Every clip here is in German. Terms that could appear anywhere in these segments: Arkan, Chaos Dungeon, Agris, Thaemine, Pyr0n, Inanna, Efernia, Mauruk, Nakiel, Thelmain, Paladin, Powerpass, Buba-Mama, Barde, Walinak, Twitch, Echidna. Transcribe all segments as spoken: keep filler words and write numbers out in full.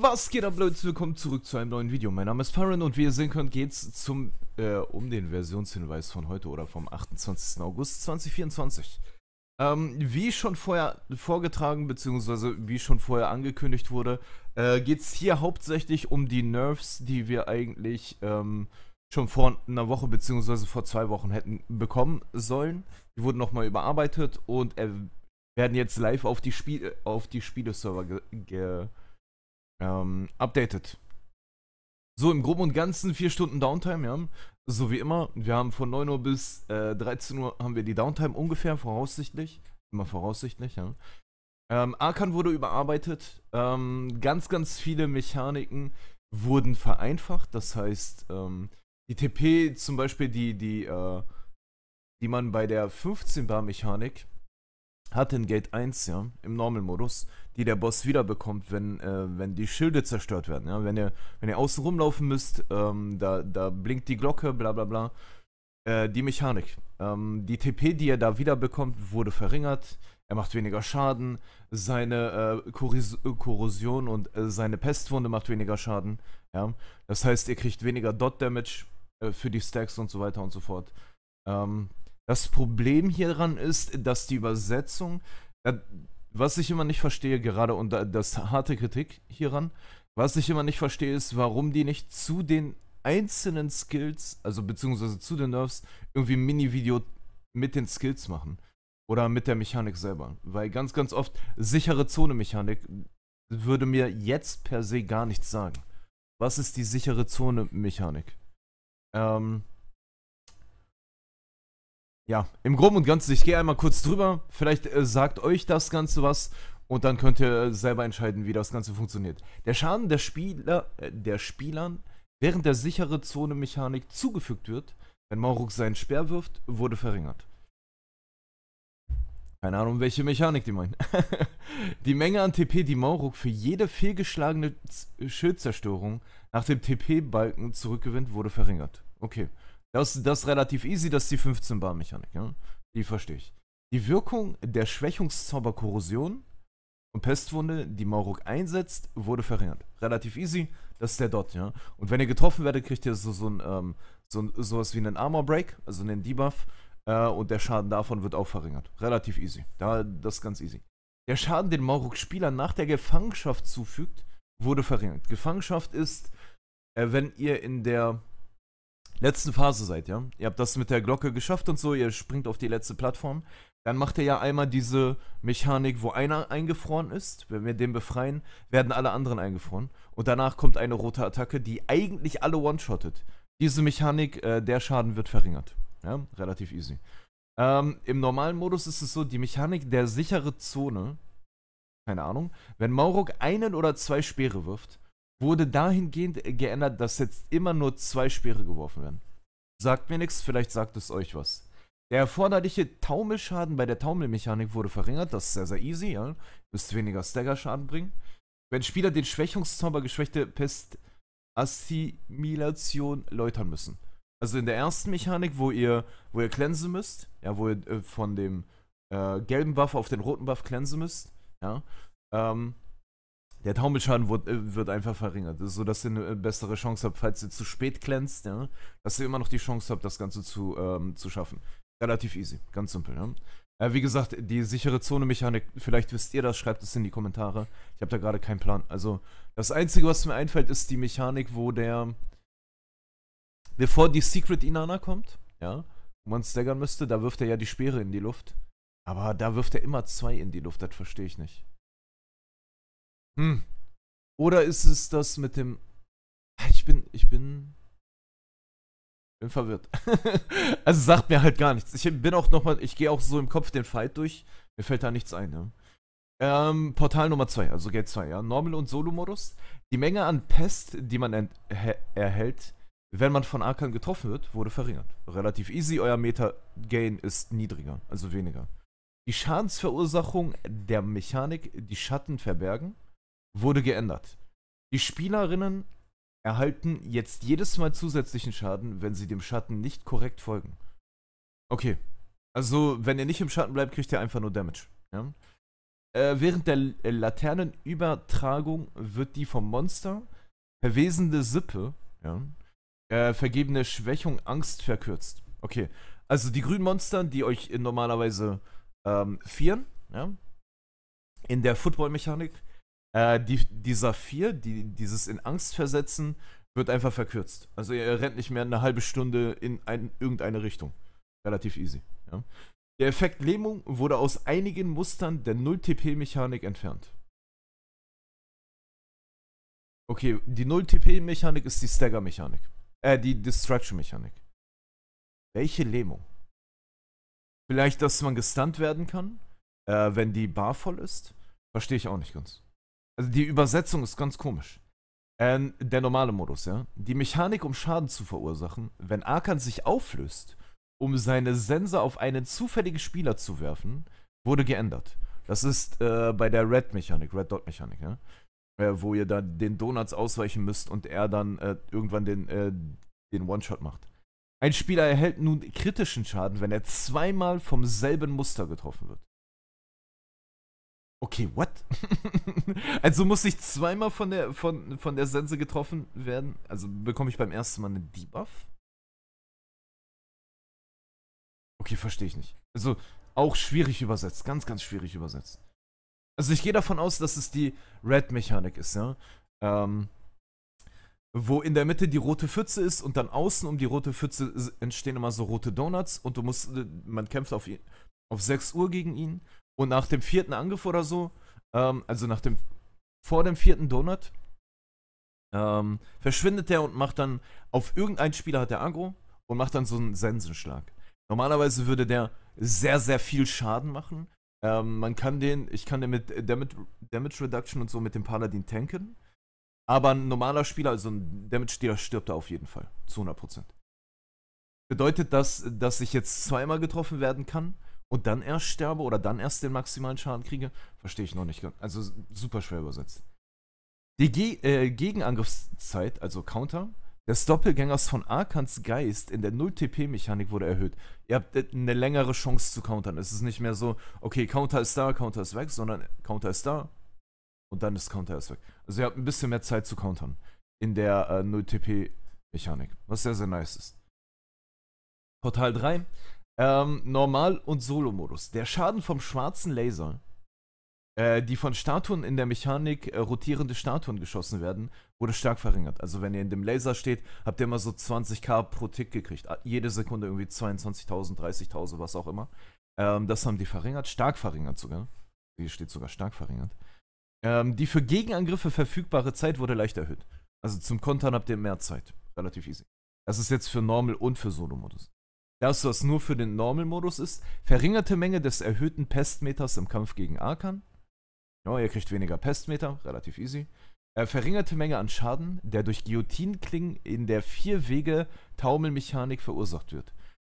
Was geht ab, Leute? Willkommen zurück zu einem neuen Video. Mein Name ist Pyr0n und wie ihr sehen könnt, geht's zum, äh, um den Versionshinweis von heute oder vom achtundzwanzigsten August zweitausendvierundzwanzig. Ähm, wie schon vorher vorgetragen, beziehungsweise wie schon vorher angekündigt wurde, äh, geht's hier hauptsächlich um die Nerfs, die wir eigentlich, ähm, schon vor einer Woche, beziehungsweise vor zwei Wochen hätten bekommen sollen. Die wurden nochmal überarbeitet und äh, werden jetzt live auf die, Spiel auf die Spieleserver ge... ge Ähm, updated. So, im Groben und Ganzen vier Stunden Downtime, ja. So wie immer, wir haben von neun Uhr bis äh, dreizehn Uhr haben wir die Downtime ungefähr, voraussichtlich. Immer voraussichtlich, ja. Ähm, Arkan wurde überarbeitet. Ähm, ganz, ganz viele Mechaniken wurden vereinfacht. Das heißt, ähm, die T P zum Beispiel, die, die, äh, die man bei der fünfzehn Bar Mechanik hatte in Gate eins, ja, im Normal-Modus, die der Boss wiederbekommt, wenn, äh, wenn die Schilde zerstört werden, ja, wenn ihr, wenn ihr außen rumlaufen müsst, ähm, da, da blinkt die Glocke, bla bla bla, äh, die Mechanik, ähm, die T P, die er da wiederbekommt, wurde verringert, er macht weniger Schaden, seine äh, Korrosion und äh, seine Pestwunde macht weniger Schaden, ja, das heißt, ihr kriegt weniger Dot-Damage äh, für die Stacks und so weiter und so fort, ähm, das Problem hieran ist, dass die Übersetzung, was ich immer nicht verstehe, gerade und das harte Kritik hieran, was ich immer nicht verstehe ist, warum die nicht zu den einzelnen Skills, also beziehungsweise zu den Nerfs, irgendwie ein Mini-Video mit den Skills machen. Oder mit der Mechanik selber. Weil ganz, ganz oft sichere Zone-Mechanik würde mir jetzt per se gar nichts sagen. Was ist die sichere Zone-Mechanik? Ähm... Ja, im Groben und Ganzen, ich gehe einmal kurz drüber, vielleicht äh, sagt euch das Ganze was und dann könnt ihr äh, selber entscheiden, wie das Ganze funktioniert. Der Schaden der Spieler, äh, der Spielern, während der sichere Zone-Mechanik zugefügt wird, wenn Mauruk seinen Speer wirft, wurde verringert. Keine Ahnung, welche Mechanik die meinen. Die Menge an T P, die Mauruk für jede fehlgeschlagene Z- Schildzerstörung nach dem T P-Balken zurückgewinnt, wurde verringert. Okay. Das, das ist relativ easy, das ist die fünfzehn Bar Mechanik, ja? Die verstehe ich. Die Wirkung der Schwächungszauber Korrosion und Pestwunde, die Mauruk einsetzt, wurde verringert. Relativ easy, das ist der Dot, ja. Und wenn ihr getroffen werdet, kriegt ihr so, so ein, ähm, so, sowas wie einen Armor Break, also einen Debuff, äh, und der Schaden davon wird auch verringert. Relativ easy, da, das ist ganz easy. Der Schaden, den Mauruk Spielern nach der Gefangenschaft zufügt, wurde verringert. Gefangenschaft ist, äh, wenn ihr in der letzten Phase seid, ja. Ihr habt das mit der Glocke geschafft und so, ihr springt auf die letzte Plattform. Dann macht ihr ja einmal diese Mechanik, wo einer eingefroren ist. Wenn wir den befreien, werden alle anderen eingefroren. Und danach kommt eine rote Attacke, die eigentlich alle one-shottet. Diese Mechanik, äh, der Schaden wird verringert. Ja, relativ easy. Ähm, im normalen Modus ist es so, die Mechanik der sichere Zone, keine Ahnung, wenn Mauruk einen oder zwei Speere wirft, wurde dahingehend geändert, dass jetzt immer nur zwei Speere geworfen werden. Sagt mir nichts, vielleicht sagt es euch was. Der erforderliche Taumelschaden bei der Taumelmechanik wurde verringert, das ist sehr, sehr easy, ja. Müsst weniger Stagger-Schaden bringen. Wenn Spieler den Schwächungszauber geschwächte Pestassimilation läutern müssen. Also in der ersten Mechanik, wo ihr, wo ihr cleansen müsst, ja, wo ihr äh, von dem äh, gelben Buff auf den roten Buff cleansen müsst, ja, ähm, der Taumelschaden wird, wird einfach verringert, sodass ihr eine bessere Chance habt, falls ihr zu spät glänzt, ja, dass ihr immer noch die Chance habt, das Ganze zu, ähm, zu schaffen. Relativ easy, ganz simpel. Ja? Äh, wie gesagt, die sichere Zone-Mechanik, vielleicht wisst ihr das, schreibt es in die Kommentare. Ich habe da gerade keinen Plan. Also das Einzige, was mir einfällt, ist die Mechanik, wo der, bevor die Secret Inanna kommt, ja, wo man staggern müsste, da wirft er ja die Speere in die Luft. Aber da wirft er immer zwei in die Luft, das verstehe ich nicht. Hm. Oder ist es das mit dem... Ich bin... Ich bin... bin verwirrt. Also sagt mir halt gar nichts. Ich bin auch nochmal... Ich gehe auch so im Kopf den Fight durch. Mir fällt da nichts ein, ne? Ähm, Portal Nummer zwei, also Gate zwei, ja. Normal- und Solo-Modus. Die Menge an Pest, die man erhält, wenn man von Arkan getroffen wird, wurde verringert. Relativ easy, euer Meta-Gain ist niedriger, also weniger. Die Schadensverursachung der Mechanik, die Schatten verbergen, wurde geändert. Die Spielerinnen erhalten jetzt jedes Mal zusätzlichen Schaden, wenn sie dem Schatten nicht korrekt folgen. Okay, also wenn ihr nicht im Schatten bleibt, kriegt ihr einfach nur Damage. Ja? Äh, während der Laternenübertragung wird die vom Monster verwesende Sippe, ja, äh, vergebene Schwächung, Angst verkürzt. Okay, also die grünen Monster, die euch normalerweise ähm, vieren, ja, in der Football-Mechanik, äh, die, dieser vier, die, dieses in Angst versetzen, wird einfach verkürzt. Also ihr rennt nicht mehr eine halbe Stunde in ein, irgendeine Richtung. Relativ easy. Ja. Der Effekt Lähmung wurde aus einigen Mustern der null T P-Mechanik entfernt. Okay, die null T P-Mechanik ist die Stagger-Mechanik. Äh, die Distraction-Mechanik. Welche Lähmung? Vielleicht, dass man gestunt werden kann, äh, wenn die Bar voll ist? Verstehe ich auch nicht ganz. Also die Übersetzung ist ganz komisch. Ähm, der normale Modus, ja. Die Mechanik, um Schaden zu verursachen, wenn Arkan sich auflöst, um seine Sense auf einen zufälligen Spieler zu werfen, wurde geändert. Das ist äh, bei der Red-Mechanik, Red-Dot-Mechanik, ja. Äh, wo ihr dann den Donuts ausweichen müsst und er dann äh, irgendwann den, äh, den One-Shot macht. Ein Spieler erhält nun kritischen Schaden, wenn er zweimal vom selben Muster getroffen wird. Okay, what? Also muss ich zweimal von der, von, von der Sense getroffen werden? Also bekomme ich beim ersten Mal einen Debuff? Okay, verstehe ich nicht. Also auch schwierig übersetzt. Ganz, ganz schwierig übersetzt. Also ich gehe davon aus, dass es die Red-Mechanik ist, ja? Ähm, wo in der Mitte die rote Pfütze ist und dann außen um die rote Pfütze entstehen immer so rote Donuts und du musst, man kämpft auf, auf sechs Uhr gegen ihn. Und nach dem vierten Angriff oder so, ähm, also nach dem, vor dem vierten Donut, ähm, verschwindet der und macht dann, auf irgendeinen Spieler hat der Aggro und macht dann so einen Sensenschlag. Normalerweise würde der sehr, sehr viel Schaden machen. Ähm, man kann den, ich kann den mit Damage, Damage Reduction und so mit dem Paladin tanken. Aber ein normaler Spieler, also ein Damage-Dealer, stirbt da auf jeden Fall, zu hundert Prozent. Bedeutet das, dass ich jetzt zweimal getroffen werden kann? Und dann erst sterbe oder dann erst den maximalen Schaden kriege, verstehe ich noch nicht. Also super schwer übersetzt. Die Ge äh, Gegenangriffszeit, also Counter, des Doppelgängers von Arkans Geist in der null T P-Mechanik wurde erhöht. Ihr habt äh, eine längere Chance zu countern. Es ist nicht mehr so, okay, Counter ist da, Counter ist weg, sondern Counter ist da und dann ist Counter erst weg. Also ihr habt ein bisschen mehr Zeit zu countern in der äh, null T P-Mechanik, was sehr, sehr nice ist. Portal drei. Ähm, Normal- und Solo-Modus. Der Schaden vom schwarzen Laser, äh, die von Statuen in der Mechanik äh, rotierende Statuen geschossen werden, wurde stark verringert. Also wenn ihr in dem Laser steht, habt ihr immer so zwanzigtausend pro Tick gekriegt. Jede Sekunde irgendwie zweiundzwanzigtausend, dreißigtausend, was auch immer. Ähm, das haben die verringert, stark verringert sogar. Hier steht sogar stark verringert. Ähm, die für Gegenangriffe verfügbare Zeit wurde leicht erhöht. Also zum Kontern habt ihr mehr Zeit. Relativ easy. Das ist jetzt für Normal- und für Solo-Modus. Das, was nur für den Normal-Modus ist, verringerte Menge des erhöhten Pestmeters im Kampf gegen Arkan. Ja, ihr kriegt weniger Pestmeter, relativ easy. Äh, verringerte Menge an Schaden, der durch Guillotine-Klingen in der Vier-Wege-Taumel-Mechanik verursacht wird.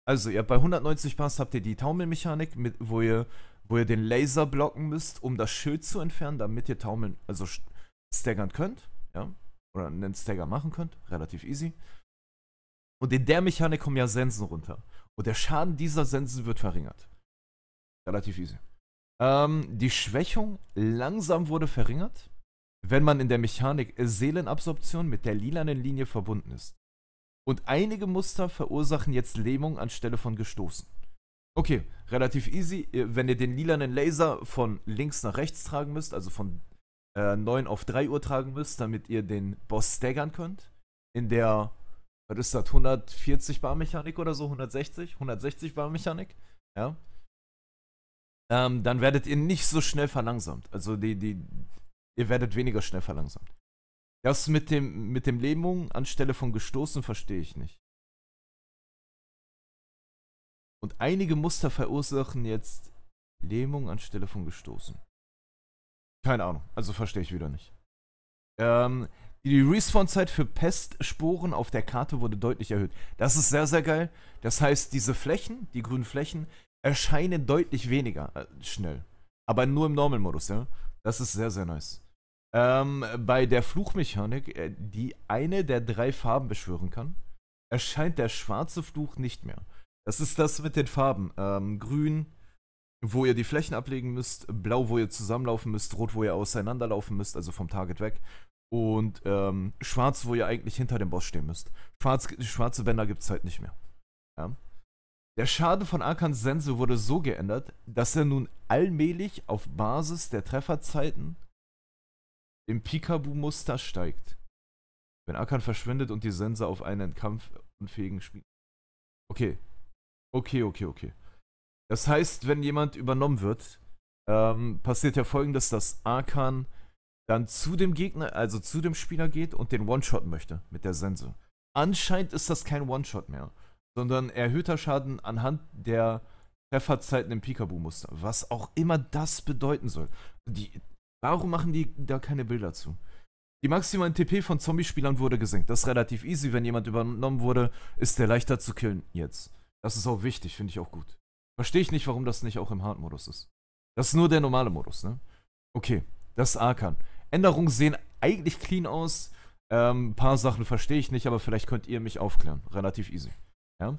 Also, ihr habt bei hundertneunzig Pass habt ihr die Taumel-Mechanik, mit, wo, ihr, wo ihr den Laser blocken müsst, um das Schild zu entfernen, damit ihr taumeln, also staggern könnt. Ja, oder einen Stagger machen könnt, relativ easy. Und in der Mechanik kommen ja Sensen runter. Und der Schaden dieser Sensen wird verringert. Relativ easy. Ähm, die Schwächung langsam wurde verringert, wenn man in der Mechanik Seelenabsorption mit der lilanen Linie verbunden ist. Und einige Muster verursachen jetzt Lähmung anstelle von gestoßen. Okay, relativ easy. Wenn ihr den lilanen Laser von links nach rechts tragen müsst, also von äh, neun auf drei Uhr tragen müsst, damit ihr den Boss staggern könnt. In der... Was ist das? hundertvierzig Bar Mechanik oder so? hundertsechzig? hundertsechzig Bar Mechanik? Ja. Ähm, dann werdet ihr nicht so schnell verlangsamt. Also die, die, ihr werdet weniger schnell verlangsamt. Das mit dem, mit dem Lähmung anstelle von gestoßen verstehe ich nicht. Und einige Muster verursachen jetzt Lähmung anstelle von gestoßen. Keine Ahnung. Also verstehe ich wieder nicht. Ähm... Die Respawn-Zeit für Pestsporen auf der Karte wurde deutlich erhöht. Das ist sehr, sehr geil. Das heißt, diese Flächen, die grünen Flächen, erscheinen deutlich weniger äh, schnell. Aber nur im Normal-Modus, ja. Das ist sehr, sehr nice. Ähm, bei der Fluchmechanik, äh, die eine der drei Farben beschwören kann, erscheint der schwarze Fluch nicht mehr. Das ist das mit den Farben. Ähm, grün, wo ihr die Flächen ablegen müsst, blau, wo ihr zusammenlaufen müsst, rot, wo ihr auseinanderlaufen müsst, also vom Target weg, und ähm, schwarz, wo ihr eigentlich hinter dem Boss stehen müsst. Schwarz, schwarze Bänder gibt es halt nicht mehr. Ja. Der Schaden von Arkans Sense wurde so geändert, dass er nun allmählich auf Basis der Trefferzeiten im Peekaboo-Muster steigt. Wenn Arkan verschwindet und die Sense auf einen kampfunfähigen Spieler. Okay. Okay, okay, okay. Das heißt, wenn jemand übernommen wird, ähm, passiert ja Folgendes, dass Arkan dann zu dem Gegner, also zu dem Spieler geht und den One-Shot möchte mit der Sense. Anscheinend ist das kein One-Shot mehr, sondern erhöhter Schaden anhand der Trefferzeiten im Peekaboo-Muster. Was auch immer das bedeuten soll. Die, warum machen die da keine Bilder zu? Die maximalen T P von Zombie-Spielern wurde gesenkt. Das ist relativ easy. Wenn jemand übernommen wurde, ist der leichter zu killen jetzt. Das ist auch wichtig, finde ich auch gut. Verstehe ich nicht, warum das nicht auch im Hard-Modus ist. Das ist nur der normale Modus, ne? Okay, das ist Arkan. Änderungen sehen eigentlich clean aus. Ähm, ein paar Sachen verstehe ich nicht, aber vielleicht könnt ihr mich aufklären. Relativ easy. Ja?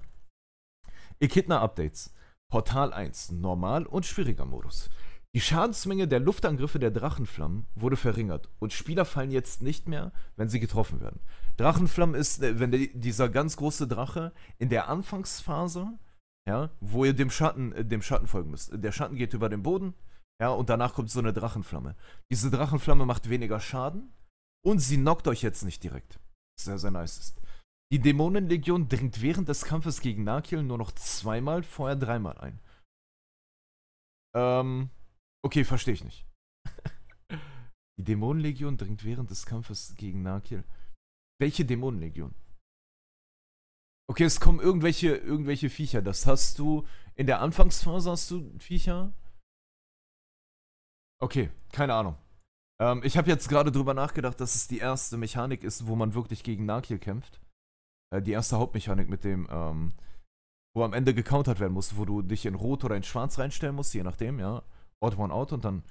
Echidna-Updates. Portal eins. Normal- und schwieriger Modus. Die Schadensmenge der Luftangriffe der Drachenflammen wurde verringert und Spieler fallen jetzt nicht mehr, wenn sie getroffen werden. Drachenflammen ist, wenn dieser ganz große Drache in der Anfangsphase, ja, wo ihr dem Schatten, dem Schatten folgen müsst. Der Schatten geht über den Boden, ja, und danach kommt so eine Drachenflamme. Diese Drachenflamme macht weniger Schaden und sie knockt euch jetzt nicht direkt. Sehr, sehr nice ist. Die Dämonenlegion dringt während des Kampfes gegen Nakiel nur noch zweimal, vorher dreimal ein. Ähm... Okay, verstehe ich nicht. Die Dämonenlegion dringt während des Kampfes gegen Nakiel. Welche Dämonenlegion? Okay, es kommen irgendwelche, irgendwelche Viecher. Das hast du... In der Anfangsphase hast du Viecher? Okay, keine Ahnung. Ähm, ich habe jetzt gerade drüber nachgedacht, dass es die erste Mechanik ist, wo man wirklich gegen Nakiel kämpft. Äh, die erste Hauptmechanik mit dem... Ähm, wo am Ende gecountert werden muss, wo du dich in Rot oder in Schwarz reinstellen musst, je nachdem, ja. Out, one, out und dann...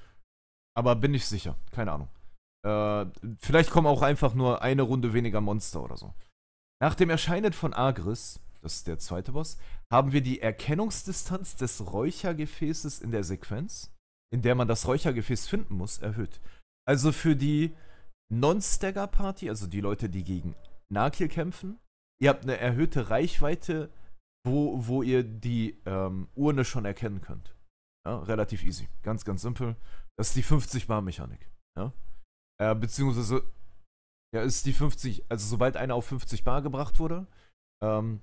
Aber bin ich sicher. Keine Ahnung. Äh, vielleicht kommen auch einfach nur eine Runde weniger Monster oder so. Nach dem Erscheinen von Agris, das ist der zweite Boss, haben wir die Erkennungsdistanz des Räuchergefäßes in der Sequenz, in der man das Räuchergefäß finden muss, erhöht. Also für die Non-Stagger-Party, also die Leute, die gegen Nakiel kämpfen, ihr habt eine erhöhte Reichweite, wo, wo ihr die ähm, Urne schon erkennen könnt. Ja, relativ easy. Ganz, ganz simpel. Das ist die fünfzig-Bar-Mechanik. Ja? Äh, beziehungsweise, ja, ist die fünfzig, also sobald einer auf fünfzig Bar gebracht wurde, ähm,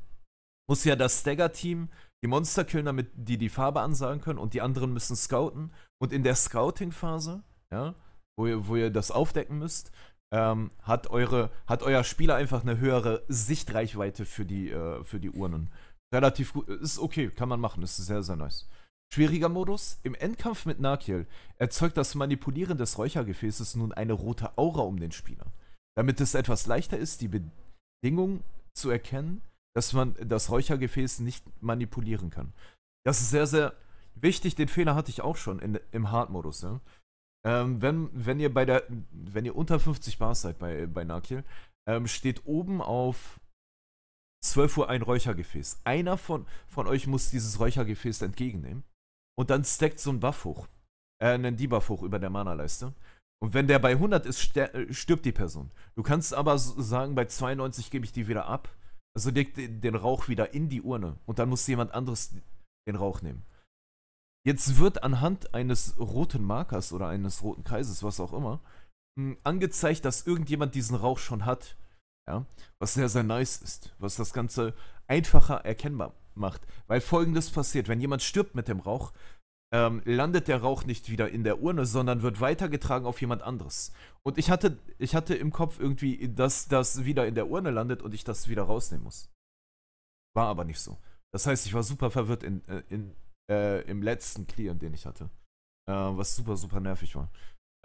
muss ja das Stagger-Team die Monster killen, damit die die Farbe ansagen können und die anderen müssen scouten. Und in der Scouting-Phase, ja, wo ihr, wo ihr das aufdecken müsst, ähm, hat, eure, hat euer Spieler einfach eine höhere Sichtreichweite für die, äh, für die Urnen. Relativ gut, ist okay, kann man machen, ist sehr, sehr nice. Schwieriger Modus. Im Endkampf mit Nakiel erzeugt das Manipulieren des Räuchergefäßes nun eine rote Aura um den Spieler. Damit es etwas leichter ist, die Bedingung zu erkennen, dass man das Räuchergefäß nicht manipulieren kann. Das ist sehr, sehr wichtig. Den Fehler hatte ich auch schon in, im Hard-Modus. Ja? Ähm, wenn, wenn, ihr bei der, wenn ihr unter fünfzig Bar seid bei, bei Nakiel, ähm, steht oben auf zwölf Uhr ein Räuchergefäß. Einer von, von euch muss dieses Räuchergefäß entgegennehmen. Und dann stackt so ein Buff hoch. Äh, einen Debuff hoch über der Mana-Leiste. Und wenn der bei hundert ist, stirbt die Person. Du kannst aber sagen, bei zweiundneunzig gebe ich die wieder ab. Also legt den Rauch wieder in die Urne. Und dann muss jemand anderes den Rauch nehmen. Jetzt wird anhand eines roten Markers oder eines roten Kreises, was auch immer, angezeigt, dass irgendjemand diesen Rauch schon hat. Ja? Was sehr, sehr nice ist. Was das Ganze einfacher erkennbar macht. macht. Weil Folgendes passiert, wenn jemand stirbt mit dem Rauch, ähm, landet der Rauch nicht wieder in der Urne, sondern wird weitergetragen auf jemand anderes. Und ich hatte, ich hatte im Kopf irgendwie, dass das wieder in der Urne landet und ich das wieder rausnehmen muss. War aber nicht so. Das heißt, ich war super verwirrt in, in, äh, im letzten Clear, den ich hatte. Äh, was super, super nervig war.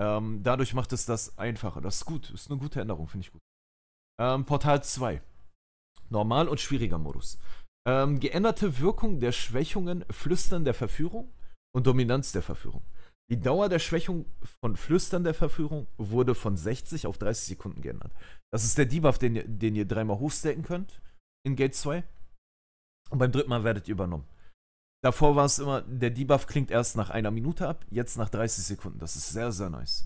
Ähm, dadurch macht es das einfacher. Das ist gut. Ist eine gute Änderung, finde ich gut. Ähm, Portal zwei. Normal- und schwieriger Modus. Ähm, geänderte Wirkung der Schwächungen, Flüstern der Verführung und Dominanz der Verführung. Die Dauer der Schwächung von Flüstern der Verführung wurde von sechzig auf dreißig Sekunden geändert. Das ist der Debuff, den ihr, den ihr dreimal hochstacken könnt in Gate zwei. Und beim dritten Mal werdet ihr übernommen. Davor war es immer, der Debuff klingt erst nach einer Minute ab, jetzt nach dreißig Sekunden. Das ist sehr, sehr nice.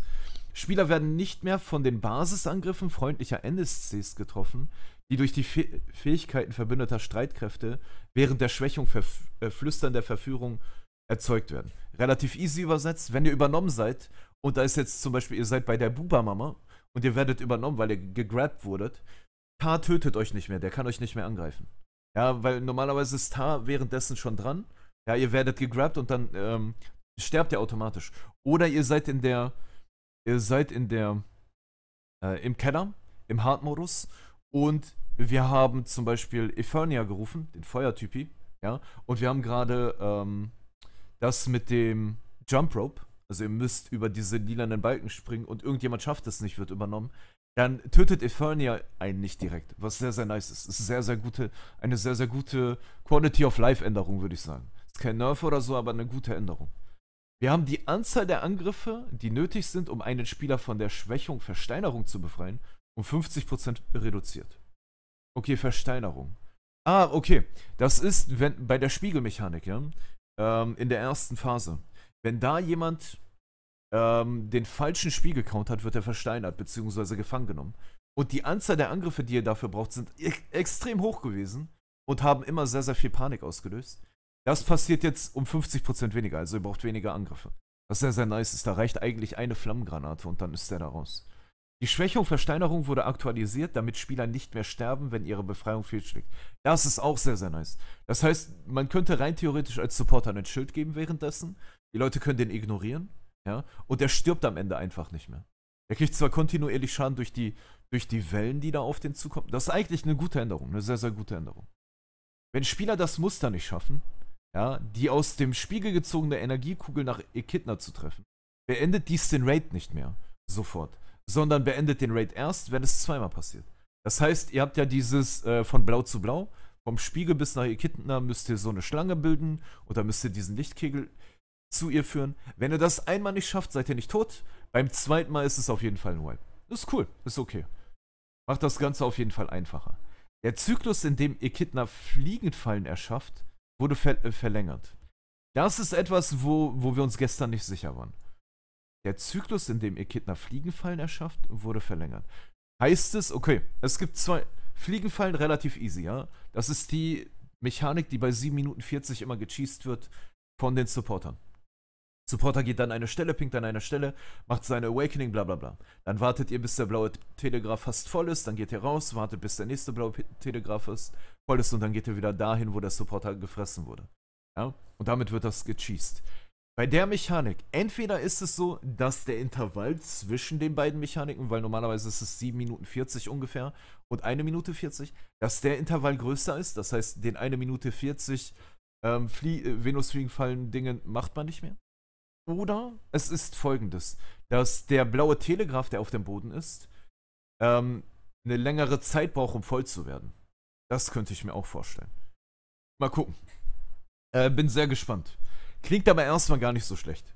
Spieler werden nicht mehr von den Basisangriffen freundlicher N S Cs getroffen, die durch die Fe Fähigkeiten verbündeter Streitkräfte während der Schwächung verf äh, Flüstern der Verführung erzeugt werden. Relativ easy übersetzt, wenn ihr übernommen seid, und da ist jetzt zum Beispiel, ihr seid bei der Buba-Mama und ihr werdet übernommen, weil ihr gegrabt wurdet, Tar tötet euch nicht mehr, der kann euch nicht mehr angreifen. Ja, weil normalerweise ist Tar währenddessen schon dran. Ja, ihr werdet gegrabt und dann ähm, sterbt ihr automatisch. Oder ihr seid in der, ihr seid in der, äh, im Keller, im Hard-Modus, und wir haben zum Beispiel Efernia gerufen, den Feuertypi, ja, und wir haben gerade ähm, das mit dem Jump Rope, also ihr müsst über diese lilanen Balken springen und irgendjemand schafft es nicht, wird übernommen. Dann tötet Efernia einen nicht direkt, was sehr, sehr nice ist. Ist sehr, sehr gute, eine sehr, sehr gute Quality of Life Änderung, würde ich sagen. Ist kein Nerf oder so, aber eine gute Änderung. Wir haben die Anzahl der Angriffe, die nötig sind, um einen Spieler von der Schwächung Versteinerung zu befreien, um fünfzig Prozent reduziert. Okay, Versteinerung. Ah, okay. Das ist wenn, bei der Spiegelmechanik, ja, ähm, in der ersten Phase. Wenn da jemand ähm, den falschen Spiegel countert, wird er versteinert, beziehungsweise gefangen genommen. Und die Anzahl der Angriffe, die ihr dafür braucht, sind e extrem hoch gewesen und haben immer sehr, sehr viel Panik ausgelöst. Das passiert jetzt um fünfzig Prozent weniger, also ihr braucht weniger Angriffe. Was sehr, sehr nice ist, da reicht eigentlich eine Flammengranate und dann ist der da raus. Die Schwächung Versteinerung wurde aktualisiert, damit Spieler nicht mehr sterben, wenn ihre Befreiung fehlschlägt. Das ist auch sehr, sehr nice. Das heißt, man könnte rein theoretisch als Supporter einen Schild geben währenddessen. Die Leute können den ignorieren, ja, und der stirbt am Ende einfach nicht mehr. Er kriegt zwar kontinuierlich Schaden durch die, durch die Wellen, die da auf den zukommen. Das ist eigentlich eine gute Änderung, eine sehr, sehr gute Änderung. Wenn Spieler das Muster nicht schaffen, ja, die aus dem Spiegel gezogene Energiekugel nach Echidna zu treffen, beendet dies den Raid nicht mehr sofort, sondern beendet den Raid erst, wenn es zweimal passiert. Das heißt, ihr habt ja dieses äh, von Blau zu Blau, vom Spiegel bis nach Echidna müsst ihr so eine Schlange bilden und dann müsst ihr diesen Lichtkegel zu ihr führen. Wenn ihr das einmal nicht schafft, seid ihr nicht tot. Beim zweiten Mal ist es auf jeden Fall ein Wipe. Ist cool, ist okay. Macht das Ganze auf jeden Fall einfacher. Der Zyklus, in dem Echidna Fliegenfallen erschafft, wurde ver äh, verlängert. Das ist etwas, wo, wo wir uns gestern nicht sicher waren. Der Zyklus, in dem Echidna Fliegenfallen erschafft, wurde verlängert. Heißt es, okay, es gibt zwei Fliegenfallen, relativ easy, ja. Das ist die Mechanik, die bei sieben Minuten vierzig immer gecheast wird von den Supportern. Supporter geht dann eine Stelle, pinkt an einer Stelle, macht seine Awakening, bla bla bla. Dann wartet ihr, bis der blaue Telegraph fast voll ist, dann geht ihr raus, wartet, bis der nächste blaue Telegraph ist, voll ist, und dann geht ihr wieder dahin, wo der Supporter gefressen wurde. Ja? Und damit wird das gecheast. Bei der Mechanik, entweder ist es so, dass der Intervall zwischen den beiden Mechaniken, weil normalerweise ist es sieben Minuten vierzig ungefähr und eine Minute vierzig, dass der Intervall größer ist, das heißt, den eine Minute vierzig ähm, Flie äh, Venusfliegenfallen-Dingen macht man nicht mehr. Oder es ist folgendes, dass der blaue Telegraph, der auf dem Boden ist, ähm, eine längere Zeit braucht, um voll zu werden. Das könnte ich mir auch vorstellen. Mal gucken. Äh, bin sehr gespannt. Klingt aber erstmal gar nicht so schlecht.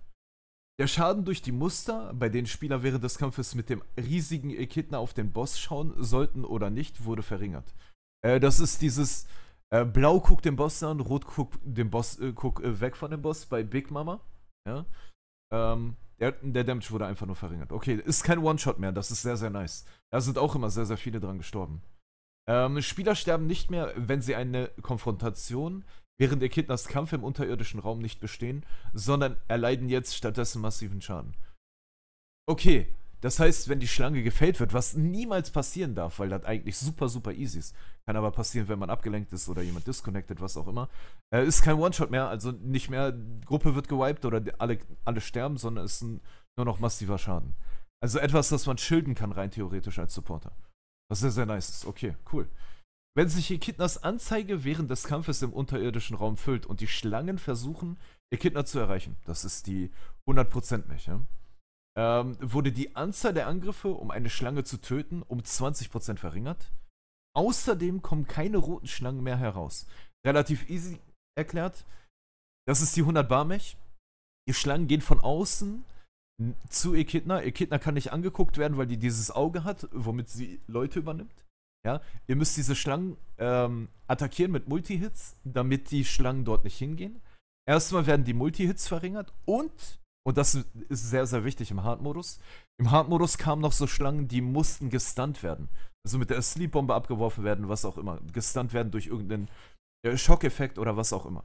Der Schaden durch die Muster, bei denen Spieler während des Kampfes mit dem riesigen Echidna auf den Boss schauen sollten oder nicht, wurde verringert. Äh, das ist dieses äh, Blau guckt den Boss an, Rot guckt den Boss, äh, guck, äh, weg von dem Boss bei Big Mama. Ja, ähm, der, der Damage wurde einfach nur verringert. Okay, ist kein One-Shot mehr, das ist sehr, sehr nice. Da sind auch immer sehr, sehr viele dran gestorben. Ähm, Spieler sterben nicht mehr, wenn sie eine Konfrontation während Echidnas Kampf im unterirdischen Raum nicht bestehen, sondern erleiden jetzt stattdessen massiven Schaden. Okay, das heißt, wenn die Schlange gefällt wird, was niemals passieren darf, weil das eigentlich super, super easy ist, kann aber passieren, wenn man abgelenkt ist oder jemand disconnected, was auch immer, äh, ist kein One-Shot mehr, also nicht mehr, Gruppe wird gewiped oder alle, alle sterben, sondern ist ein, nur noch massiver Schaden. Also etwas, das man schilden kann, rein theoretisch als Supporter. Was sehr, sehr nice ist. Okay, cool. Wenn sich Echidnas Anzeige während des Kampfes im unterirdischen Raum füllt und die Schlangen versuchen, Echidna zu erreichen, das ist die hundert Prozent-Mech, ja? Ähm, wurde die Anzahl der Angriffe, um eine Schlange zu töten, um zwanzig Prozent verringert. Außerdem kommen keine roten Schlangen mehr heraus. Relativ easy erklärt. Das ist die hundert Bar Mech. Die Schlangen gehen von außen zu Echidna. Echidna kann nicht angeguckt werden, weil die dieses Auge hat, womit sie Leute übernimmt. Ja? Ihr müsst diese Schlangen ähm, attackieren mit Multi-Hits, damit die Schlangen dort nicht hingehen. Erstmal werden die Multi-Hits verringert und, und das ist sehr, sehr wichtig im Hard-Modus, im Hard-Modus kamen noch so Schlangen, die mussten gestunt werden. Also mit der Sleep-Bombe abgeworfen werden, was auch immer. Gestunt werden durch irgendeinen äh, Schockeffekt oder was auch immer.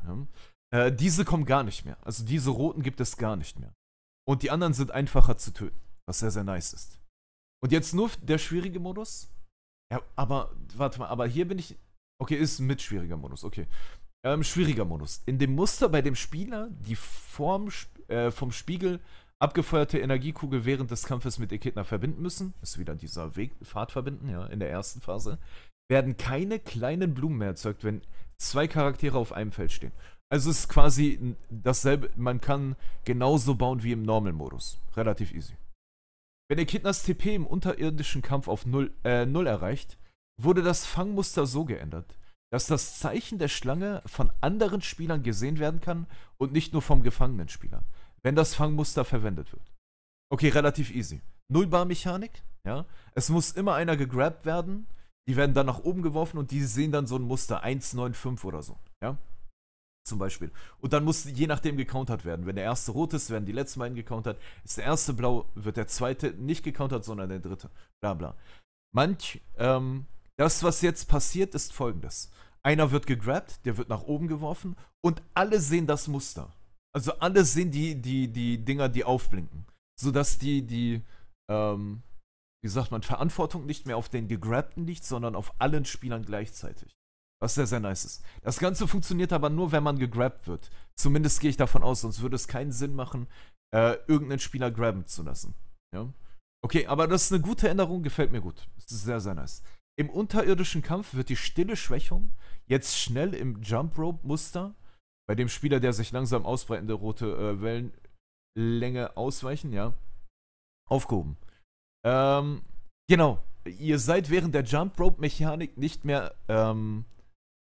Ja. Äh, diese kommen gar nicht mehr. Also diese roten gibt es gar nicht mehr. Und die anderen sind einfacher zu töten, was sehr, sehr nice ist. Und jetzt nur der schwierige Modus. Ja, aber, warte mal, aber hier bin ich... Okay, ist mit schwieriger Modus, okay. Ähm, schwieriger Modus. In dem Muster, bei dem Spieler die Form äh, vom Spiegel abgefeuerte Energiekugel während des Kampfes mit Echidna verbinden müssen, ist wieder dieser Weg, Pfad verbinden, ja, in der ersten Phase, werden keine kleinen Blumen mehr erzeugt, wenn zwei Charaktere auf einem Feld stehen. Also es ist quasi dasselbe, man kann genauso bauen wie im Normal-Modus. Relativ easy. Wenn Echidnas T P im unterirdischen Kampf auf null äh, erreicht, wurde das Fangmuster so geändert, dass das Zeichen der Schlange von anderen Spielern gesehen werden kann und nicht nur vom gefangenen Spieler, wenn das Fangmuster verwendet wird. Okay, relativ easy. Nullbar-Mechanik, ja. Es muss immer einer gegrabt werden, die werden dann nach oben geworfen und die sehen dann so ein Muster, eins neun fünf oder so, ja. Zum Beispiel. Und dann muss je nachdem gecountert werden. Wenn der erste rot ist, werden die letzten beiden gecountert. Ist der erste blau, wird der zweite nicht gecountert, sondern der dritte. Bla bla. Manch, ähm, das, was jetzt passiert, ist folgendes. Einer wird gegrabt, der wird nach oben geworfen und alle sehen das Muster. Also alle sehen die, die, die Dinger, die aufblinken. Sodass die, die, ähm, wie sagt man, Verantwortung nicht mehr auf den Gegrabten liegt, sondern auf allen Spielern gleichzeitig. Was sehr, sehr nice ist. Das Ganze funktioniert aber nur, wenn man gegrabt wird. Zumindest gehe ich davon aus, sonst würde es keinen Sinn machen, äh, irgendeinen Spieler grabben zu lassen. Ja? Okay, aber das ist eine gute Änderung, gefällt mir gut. Das ist sehr, sehr nice. Im unterirdischen Kampf wird die stille Schwächung jetzt schnell im Jump-Rope-Muster, bei dem Spieler, der sich langsam ausbreitende rote äh, Wellenlänge ausweichen, ja, aufgehoben. Ähm, genau, ihr seid während der Jump-Rope-Mechanik nicht mehr, ähm,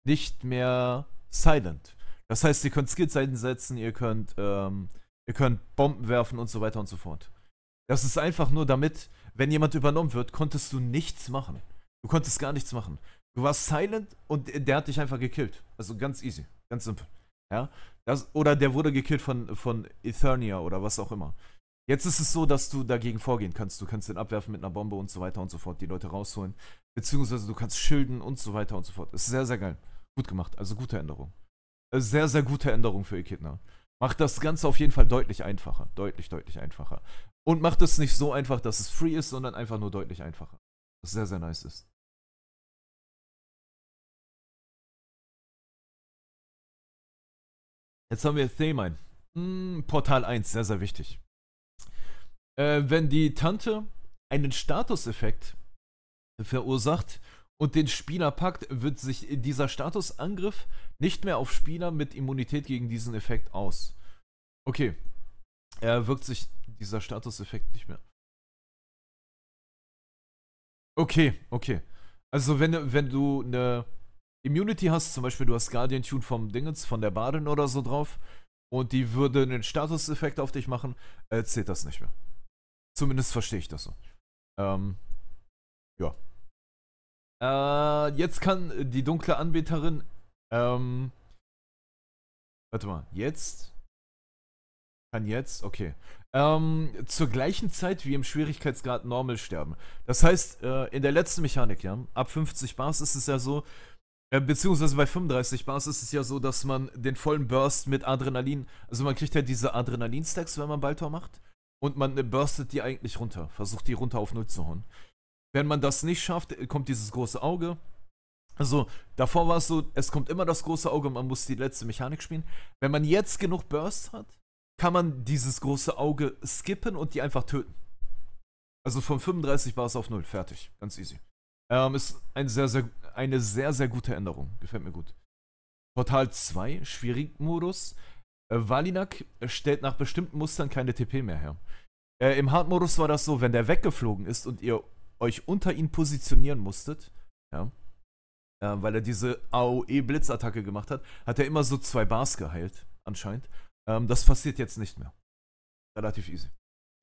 nicht mehr silent. Das heißt, ihr könnt Skills einsetzen, ihr könnt, ähm, ihr könnt Bomben werfen und so weiter und so fort. Das ist einfach nur damit, wenn jemand übernommen wird, konntest du nichts machen. Du konntest gar nichts machen. Du warst silent und der hat dich einfach gekillt. Also ganz easy, ganz simpel. Ja? Das, oder der wurde gekillt von, von Eternia oder was auch immer. Jetzt ist es so, dass du dagegen vorgehen kannst. Du kannst den abwerfen mit einer Bombe und so weiter und so fort, die Leute rausholen. Beziehungsweise du kannst schilden und so weiter und so fort. Ist sehr, sehr geil. Gut gemacht, also gute Änderung. Sehr, sehr gute Änderung für Echidna. Macht das Ganze auf jeden Fall deutlich einfacher. Deutlich, deutlich einfacher. Und macht es nicht so einfach, dass es free ist, sondern einfach nur deutlich einfacher. Was sehr, sehr nice ist. Jetzt haben wir Thaemine. Hm, Portal eins, sehr, sehr wichtig. Äh, wenn die Tante einen Statuseffekt verursacht und den Spieler packt, wird sich dieser Statusangriff nicht mehr auf Spieler mit Immunität gegen diesen Effekt aus. Okay. Er äh, wirkt sich dieser Statuseffekt nicht mehr. Okay, okay. Also wenn, wenn du eine Immunity hast, zum Beispiel du hast Guardian Tune vom Dingens, von der Barde oder so drauf und die würde einen Statuseffekt auf dich machen, äh, zählt das nicht mehr. Zumindest verstehe ich das so. Ähm, ja. Äh, jetzt kann die dunkle Anbeterin, ähm, warte mal, jetzt? Kann jetzt? Okay. Ähm, zur gleichen Zeit wie im Schwierigkeitsgrad Normal sterben. Das heißt, äh, in der letzten Mechanik, ja, ab fünfzig Bars ist es ja so, äh, beziehungsweise bei fünfunddreißig Bars ist es ja so, dass man den vollen Burst mit Adrenalin, also man kriegt ja diese Adrenalin-Stacks, wenn man Baltor macht, und man äh, burstet die eigentlich runter, versucht die runter auf null zu hauen. Wenn man das nicht schafft, kommt dieses große Auge. Also, davor war es so, es kommt immer das große Auge, man muss die letzte Mechanik spielen. Wenn man jetzt genug Burst hat, kann man dieses große Auge skippen und die einfach töten. Also von fünfunddreißig Bars auf null. Fertig. Ganz easy. Ähm, ist ein sehr, sehr, eine sehr, sehr gute Änderung. Gefällt mir gut. Portal zwei, Schwierig-Modus. Äh, Walinak stellt nach bestimmten Mustern keine T P mehr her. Äh, Im Hard-Modus war das so, wenn der weggeflogen ist und ihr euch unter ihn positionieren musstet, ja, äh, weil er diese A O E-Blitzattacke gemacht hat, hat er immer so zwei Bars geheilt, anscheinend. Das passiert jetzt nicht mehr. Relativ easy.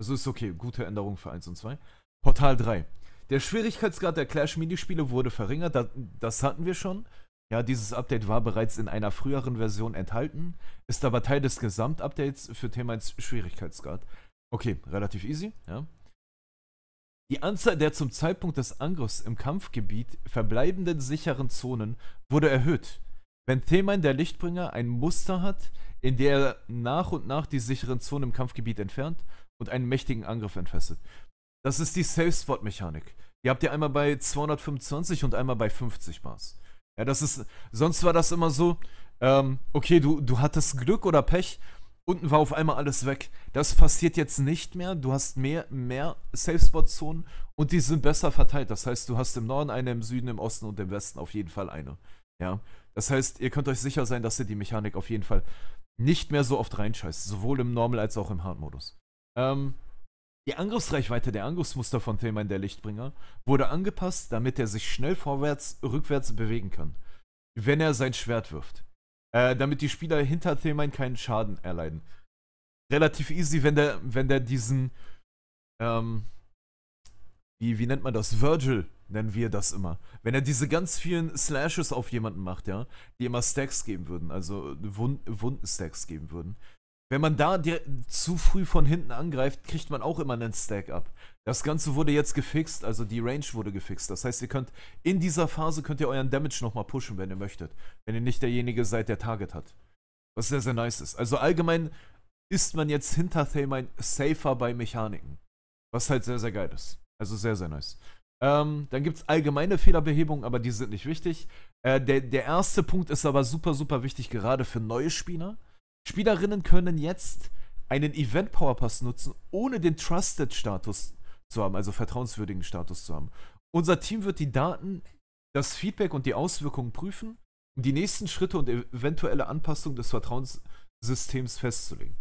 Also ist okay. Gute Änderung für eins und zwei. Portal drei. Der Schwierigkeitsgrad der Clash-Minispiele wurde verringert. Das hatten wir schon. Ja, dieses Update war bereits in einer früheren Version enthalten, ist aber Teil des Gesamtupdates für Thelmains Schwierigkeitsgrad. Okay, relativ easy, ja. Die Anzahl der zum Zeitpunkt des Angriffs im Kampfgebiet verbleibenden sicheren Zonen wurde erhöht. Wenn Thelmain der Lichtbringer ein Muster hat, in der er nach und nach die sicheren Zonen im Kampfgebiet entfernt und einen mächtigen Angriff entfesselt. Das ist die Safe-Spot-Mechanik. Die habt ihr einmal bei zweihundertfünfundzwanzig und einmal bei fünfzig Bars. Ja, das ist, sonst war das immer so, ähm, okay, du, du hattest Glück oder Pech, unten war auf einmal alles weg. Das passiert jetzt nicht mehr, du hast mehr, mehr Safe-Spot-Zonen und die sind besser verteilt. Das heißt, du hast im Norden eine, im Süden, im Osten und im Westen auf jeden Fall eine. Ja, das heißt, ihr könnt euch sicher sein, dass ihr die Mechanik auf jeden Fall nicht mehr so oft reinscheißt, sowohl im Normal- als auch im Hard-Modus. Ähm, die Angriffsreichweite der Angriffsmuster von Thelmain der Lichtbringer wurde angepasst, damit er sich schnell vorwärts, rückwärts bewegen kann, wenn er sein Schwert wirft. Äh, damit die Spieler hinter Thelmain keinen Schaden erleiden. Relativ easy, wenn der, wenn der diesen, ähm, wie, wie nennt man das, Virgil, nennen wir das immer. Wenn er diese ganz vielen Slashes auf jemanden macht, ja, die immer Stacks geben würden, also Wund Wunden-Stacks geben würden. Wenn man da zu früh von hinten angreift, kriegt man auch immer einen Stack ab. Das Ganze wurde jetzt gefixt, also die Range wurde gefixt. Das heißt, ihr könnt in dieser Phase könnt ihr euren Damage nochmal pushen, wenn ihr möchtet. Wenn ihr nicht derjenige seid, der Target hat. Was sehr, sehr nice ist. Also allgemein ist man jetzt hinter Thelmain safer bei Mechaniken. Was halt sehr, sehr geil ist. Also sehr, sehr nice. Ähm, dann gibt es allgemeine Fehlerbehebungen, aber die sind nicht wichtig. Äh, der, der erste Punkt ist aber super, super wichtig, gerade für neue Spieler. Spielerinnen können jetzt einen Event Power Pass nutzen, ohne den Trusted Status zu haben, also vertrauenswürdigen Status zu haben. Unser Team wird die Daten, das Feedback und die Auswirkungen prüfen, um die nächsten Schritte und eventuelle Anpassung des Vertrauenssystems festzulegen.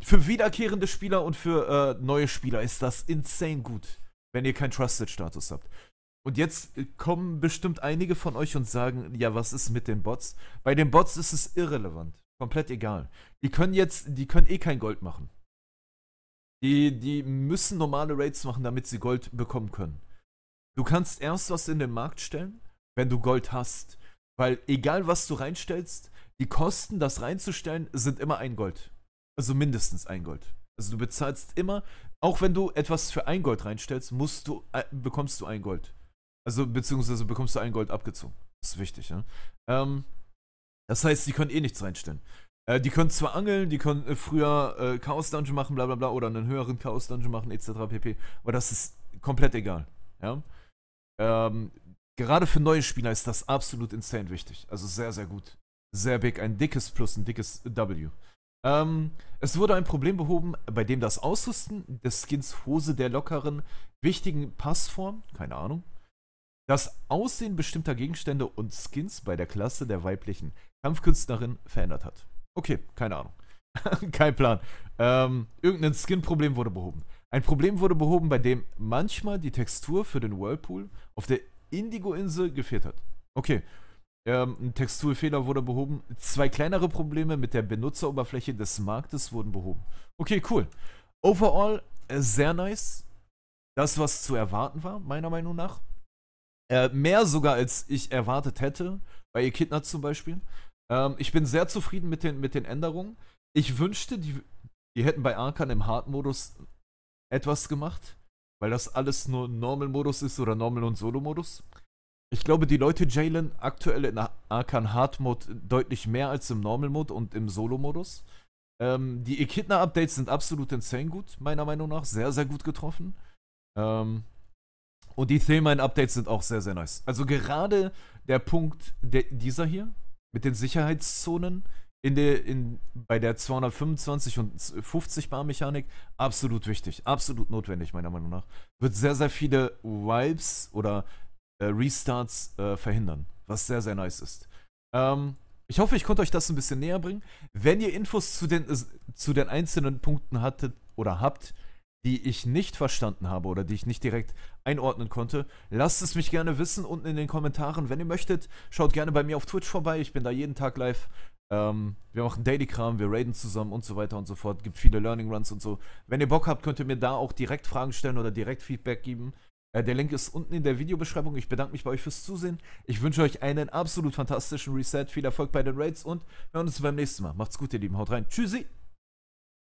Für wiederkehrende Spieler und für äh, neue Spieler ist das insane gut, wenn ihr keinen Trusted Status habt. Und jetzt kommen bestimmt einige von euch und sagen, ja, was ist mit den Bots? Bei den Bots ist es irrelevant. Komplett egal. Die können jetzt, die können eh kein Gold machen. Die, die müssen normale Raids machen, damit sie Gold bekommen können. Du kannst erst was in den Markt stellen, wenn du Gold hast. Weil egal was du reinstellst, die Kosten, das reinzustellen, sind immer ein Gold. Also mindestens ein Gold. Also du bezahlst immer, auch wenn du etwas für ein Gold reinstellst, musst du, äh, bekommst du ein Gold. Also beziehungsweise bekommst du ein Gold abgezogen. Das ist wichtig, ja. Ähm... Das heißt, die können eh nichts reinstellen. Äh, die können zwar angeln, die können äh, früher äh, Chaos-Dungeon machen, bla bla bla, oder einen höheren Chaos-Dungeon machen, et cetera pp. Aber das ist komplett egal. Ja? Ähm, gerade für neue Spieler ist das absolut insane wichtig. Also sehr, sehr gut. Sehr big. Ein dickes Plus, ein dickes W. Ähm, es wurde ein Problem behoben, bei dem das Ausrüsten des Skins Hose der lockeren, wichtigen Passform, keine Ahnung, das Aussehen bestimmter Gegenstände und Skins bei der Klasse der weiblichen Kampfkünstlerin verändert hat. Okay, keine Ahnung. Kein Plan. Ähm, irgendein Skin-Problem wurde behoben. Ein Problem wurde behoben, bei dem manchmal die Textur für den Whirlpool auf der Indigo-Insel gefehlt hat. Okay, ähm, ein Texturfehler wurde behoben. Zwei kleinere Probleme mit der Benutzeroberfläche des Marktes wurden behoben. Okay, cool. Overall, äh, sehr nice. Das, was zu erwarten war, meiner Meinung nach. Äh, mehr sogar, als ich erwartet hätte, bei Echidna zum Beispiel. Ähm, ich bin sehr zufrieden mit den, mit den Änderungen. Ich wünschte, die, die hätten bei Arkan im Hard-Modus etwas gemacht, weil das alles nur Normal-Modus ist oder Normal- und Solo-Modus. Ich glaube, die Leute jailen aktuell in Arkan Hard-Mode deutlich mehr als im Normal-Mode und im Solo-Modus. Ähm, die Echidna-Updates sind absolut insane gut, meiner Meinung nach. Sehr, sehr gut getroffen. Ähm... Und die Thelmain-Updates sind auch sehr, sehr nice. Also gerade der Punkt, der, dieser hier, mit den Sicherheitszonen in der, in, bei der zweihundertfünfundzwanzig und fünfzig-Bar-Mechanik, absolut wichtig, absolut notwendig, meiner Meinung nach. Wird sehr, sehr viele Wipes oder äh, Restarts äh, verhindern, was sehr, sehr nice ist. Ähm, ich hoffe, ich konnte euch das ein bisschen näher bringen. Wenn ihr Infos zu den, äh, zu den einzelnen Punkten hattet oder habt, die ich nicht verstanden habe oder die ich nicht direkt einordnen konnte, lasst es mich gerne wissen unten in den Kommentaren. Wenn ihr möchtet, schaut gerne bei mir auf Twitch vorbei. Ich bin da jeden Tag live. Ähm, wir machen Daily-Kram, wir raiden zusammen und so weiter und so fort. Gibt viele Learning Runs und so. Wenn ihr Bock habt, könnt ihr mir da auch direkt Fragen stellen oder direkt Feedback geben. Der Link ist unten in der Videobeschreibung. Ich bedanke mich bei euch fürs Zusehen. Ich wünsche euch einen absolut fantastischen Reset. Viel Erfolg bei den Raids und wir hören uns beim nächsten Mal. Macht's gut, ihr Lieben. Haut rein. Tschüssi.